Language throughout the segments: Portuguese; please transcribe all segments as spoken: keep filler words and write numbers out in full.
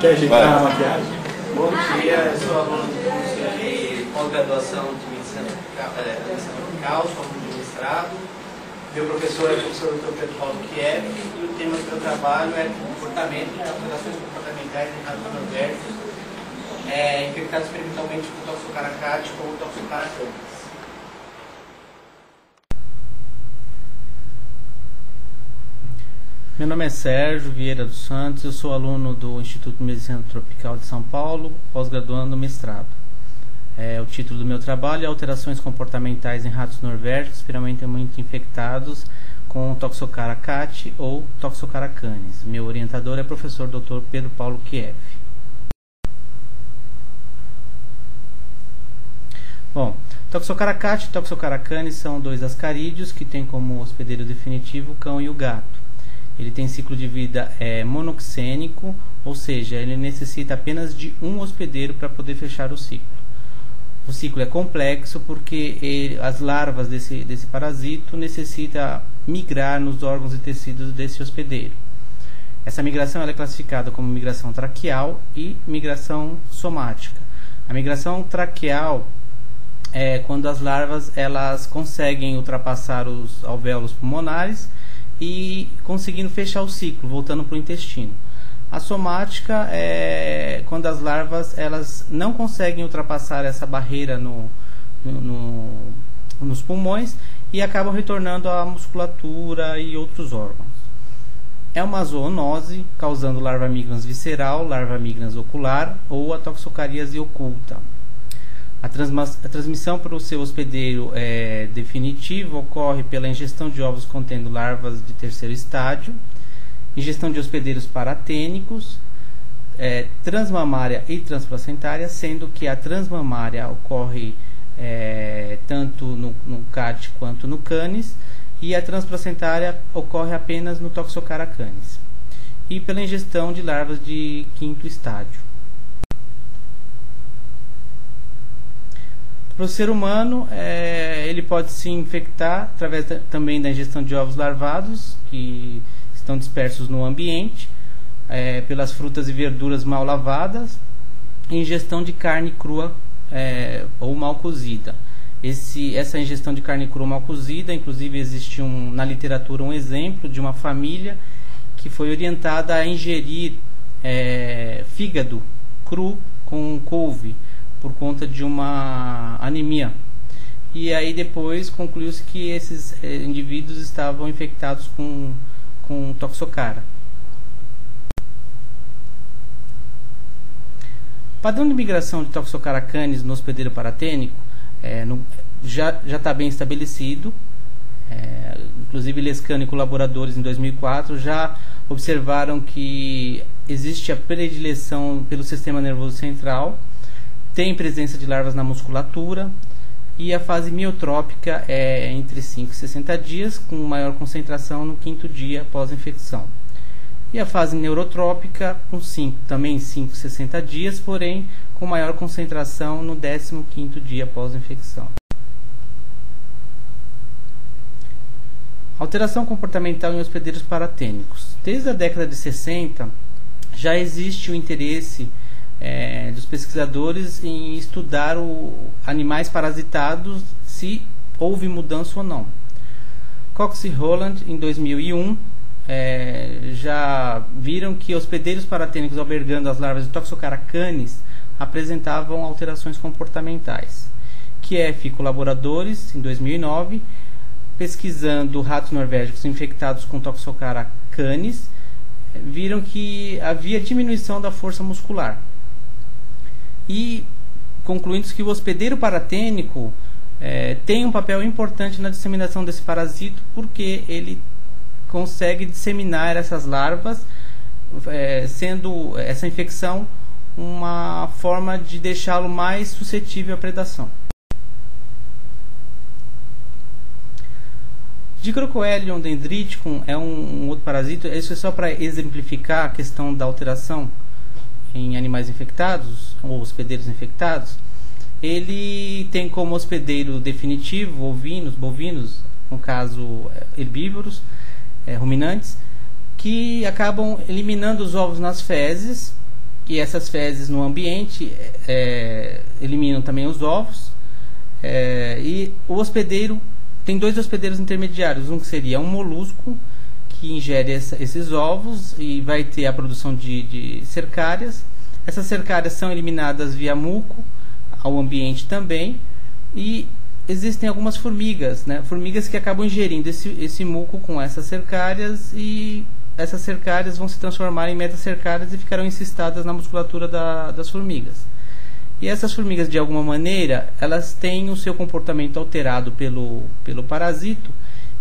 Quer ajeitar a maquiagem? Bom dia, eu sou aluno do curso de pós-graduação de Medicina Tropical, sou aluno de mestrado. Meu professor é o professor doutor Pedro Paulo Chieffi e o tema do meu trabalho é comportamento, alterações comportamentais em casos adversos é, infectados experimentalmente com Toxocara cati ou Toxocara canis. Meu nome é Sérgio Vieira dos Santos, eu sou aluno do Instituto de Medicina Tropical de São Paulo, pós-graduando no mestrado. É, o título do meu trabalho é Alterações Comportamentais em Ratos Norvérticos, experimentalmente infectados com Toxocara cati ou Toxocara canis. Meu orientador é o professor doutor Pedro Paulo Chieffi. Bom, Toxocara cati e Toxocara canis são dois ascarídeos que têm como hospedeiro definitivo o cão e o gato. Ele tem ciclo de vida é, monoxênico, ou seja, ele necessita apenas de um hospedeiro para poder fechar o ciclo. O ciclo é complexo porque ele, as larvas desse, desse parasito necessitam migrar nos órgãos e tecidos desse hospedeiro. Essa migração ela é classificada como migração traqueal e migração somática. A migração traqueal é quando as larvas elas conseguem ultrapassar os alvéolos pulmonares e conseguindo fechar o ciclo, voltando para o intestino. A somática é quando as larvas elas não conseguem ultrapassar essa barreira no, no, nos pulmões e acabam retornando à musculatura e outros órgãos. É uma zoonose causando larva migrans visceral, larva migrans ocular ou a toxocaríase oculta. A, a transmissão para o seu hospedeiro é, definitivo ocorre pela ingestão de ovos contendo larvas de terceiro estágio, ingestão de hospedeiros paratênicos, é, transmamária e transplacentária, sendo que a transmamária ocorre é, tanto no, no cati quanto no canis e a transplacentária ocorre apenas no Toxocara canis e pela ingestão de larvas de quinto estágio. Para o ser humano, é, ele pode se infectar através da, também da ingestão de ovos larvados que estão dispersos no ambiente, é, pelas frutas e verduras mal lavadas e ingestão de carne crua é, ou mal cozida. Esse, essa ingestão de carne crua ou mal cozida, inclusive existe um, na literatura um exemplo de uma família que foi orientada a ingerir é, fígado cru com couve, por conta de uma anemia. E aí depois concluiu-se que esses indivíduos estavam infectados com, com Toxocara. O padrão de migração de Toxocara canis no hospedeiro paratênico é, no, já está bem estabelecido. É, inclusive Lescano e colaboradores em dois mil e quatro já observaram que existe a predileção pelo sistema nervoso central, tem presença de larvas na musculatura e a fase miotrópica é entre cinco e sessenta dias, com maior concentração no quinto dia após a infecção. E a fase neurotrópica com cinco, também cinco e sessenta dias, porém com maior concentração no décimo quinto dia após a infecção. Alteração comportamental em hospedeiros paratênicos. Desde a década de sessenta já existe o interesse É, dos pesquisadores em estudar o, animais parasitados, se houve mudança ou não. Cox e Holland, em dois mil e um, é, já viram que hospedeiros paratênicos albergando as larvas de Toxocara canis apresentavam alterações comportamentais. Chieffi e colaboradores, em dois mil e nove, pesquisando ratos norvérgicos infectados com Toxocara canis, viram que havia diminuição da força muscular. E concluindo que o hospedeiro paratênico é, tem um papel importante na disseminação desse parasito, porque ele consegue disseminar essas larvas, é, sendo essa infecção uma forma de deixá-lo mais suscetível à predação. Dicrocoelion dendriticum é um, um outro parasito. Isso é só para exemplificar a questão da alteração em animais infectados ou hospedeiros infectados. Ele tem como hospedeiro definitivo ovinos, bovinos, no caso herbívoros, é, ruminantes, que acabam eliminando os ovos nas fezes, e essas fezes no ambiente é, eliminam também os ovos, é, e o hospedeiro tem dois hospedeiros intermediários, um que seria um molusco que ingere essa, esses ovos e vai ter a produção de, de cercárias. Essas cercárias são eliminadas via muco ao ambiente também, e existem algumas formigas, né? Formigas que acabam ingerindo esse, esse muco com essas cercárias, e essas cercárias vão se transformar em metacercárias e ficarão encistadas na musculatura da, das formigas. E essas formigas, de alguma maneira, elas têm o seu comportamento alterado pelo, pelo parasito,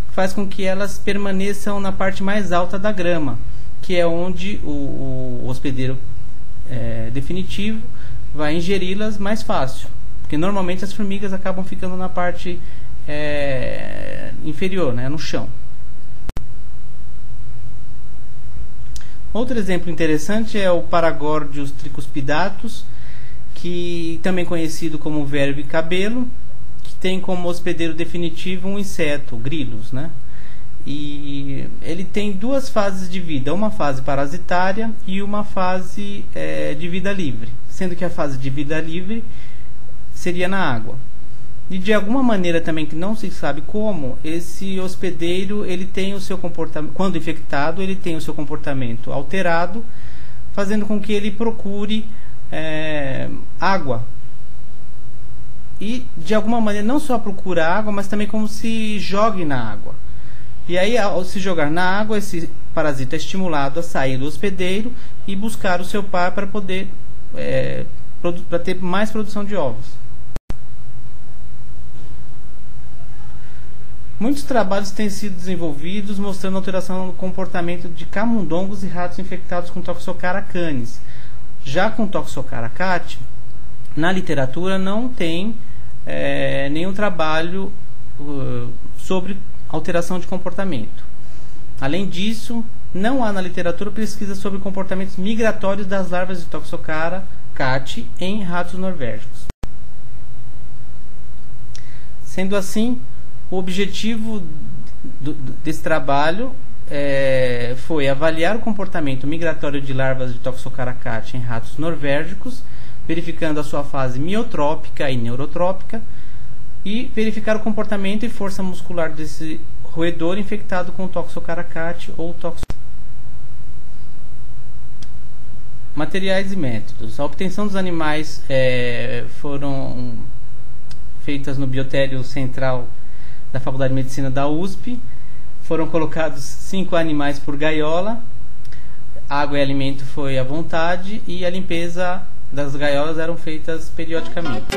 que faz com que elas permaneçam na parte mais alta da grama, que é onde o, o hospedeiro é, definitivo vai ingeri-las mais fácil. Porque normalmente as formigas acabam ficando na parte é, inferior, né, no chão. Outro exemplo interessante é o Paragordius tricuspidatus, que também conhecido como verme cabelo, que tem como hospedeiro definitivo um inseto, grilos, né? E ele tem duas fases de vida, uma fase parasitária e uma fase é, de vida livre, sendo que a fase de vida livre seria na água. E de alguma maneira também que não se sabe como, esse hospedeiro, ele tem o seu comportamento, quando infectado, ele tem o seu comportamento alterado, fazendo com que ele procure é, água. E de alguma maneira não só procura água, mas também como se jogue na água. E aí, ao se jogar na água, esse parasita é estimulado a sair do hospedeiro e buscar o seu par para poder é, para ter mais produção de ovos. Muitos trabalhos têm sido desenvolvidos mostrando alteração no comportamento de camundongos e ratos infectados com Toxocara canis. Já com Toxocara cati, na literatura não tem é, nenhum trabalho uh, sobre alteração de comportamento. Além disso, não há na literatura pesquisa sobre comportamentos migratórios das larvas de Toxocara cati em ratos norvégicos. Sendo assim, o objetivo do, desse trabalho é, foi avaliar o comportamento migratório de larvas de Toxocara cati em ratos norvégicos, verificando a sua fase miotrópica e neurotrópica, e verificar o comportamento e força muscular desse roedor infectado com Toxocara cati ou toxo... Materiais e métodos. A obtenção dos animais é, foram feitas no biotério central da Faculdade de Medicina da U S P. Foram colocados cinco animais por gaiola. Água e alimento foi à vontade, e a limpeza das gaiolas eram feitas periodicamente.